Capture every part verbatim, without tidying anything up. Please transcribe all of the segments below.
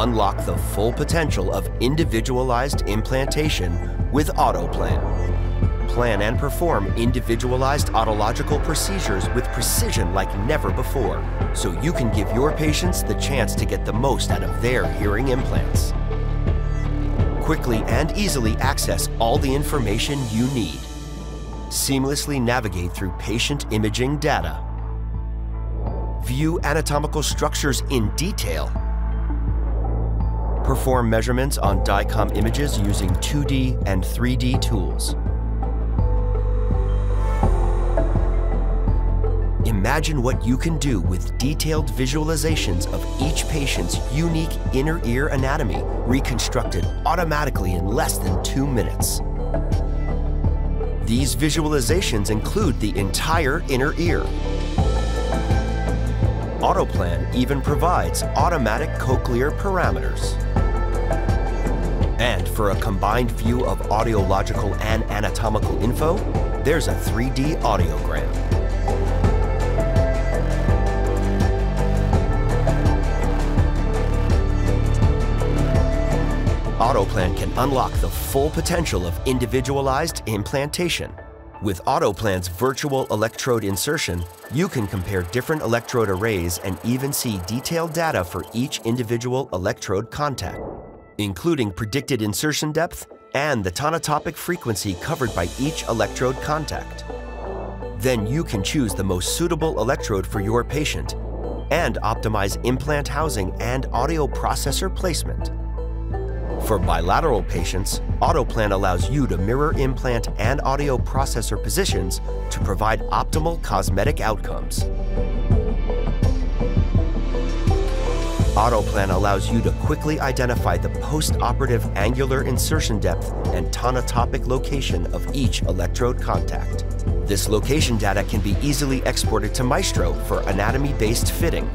unlock the full potential of individualized implantation with AutoPlan. Plan and perform individualized autological procedures with precision like never before, so you can give your patients the chance to get the most out of their hearing implants. Quickly and easily access all the information you need. Seamlessly navigate through patient imaging data. View anatomical structures in detail. Perform measurements on DICOM images using two D and three D tools. Imagine what you can do with detailed visualizations of each patient's unique inner ear anatomy, reconstructed automatically in less than two minutes. These visualizations include the entire inner ear. AutoPlan even provides automatic cochlear parameters. And for a combined view of audiological and anatomical info, there's a three D audiogram. AutoPlan can unlock the full potential of individualized implantation. With AutoPlan's virtual electrode insertion, you can compare different electrode arrays and even see detailed data for each individual electrode contact, including predicted insertion depth and the tonotopic frequency covered by each electrode contact. Then you can choose the most suitable electrode for your patient and optimize implant housing and audio processor placement. For bilateral patients, AutoPlan allows you to mirror implant and audio processor positions to provide optimal cosmetic outcomes. AutoPlan allows you to quickly identify the post-operative angular insertion depth and tonotopic location of each electrode contact. This location data can be easily exported to Maestro for anatomy-based fitting.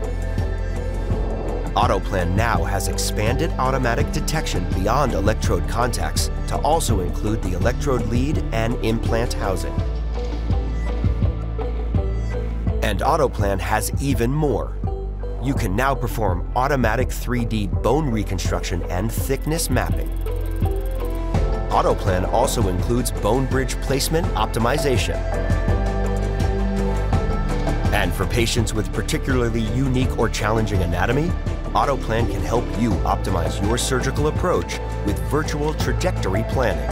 AutoPlan now has expanded automatic detection beyond electrode contacts to also include the electrode lead and implant housing. And AutoPlan has even more. You can now perform automatic three D bone reconstruction and thickness mapping. AutoPlan also includes bone bridge placement optimization. And for patients with particularly unique or challenging anatomy, AutoPlan can help you optimize your surgical approach with virtual trajectory planning.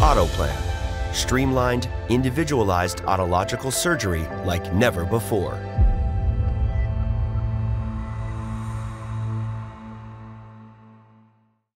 AutoPlan, streamlined, individualized autological surgery like never before.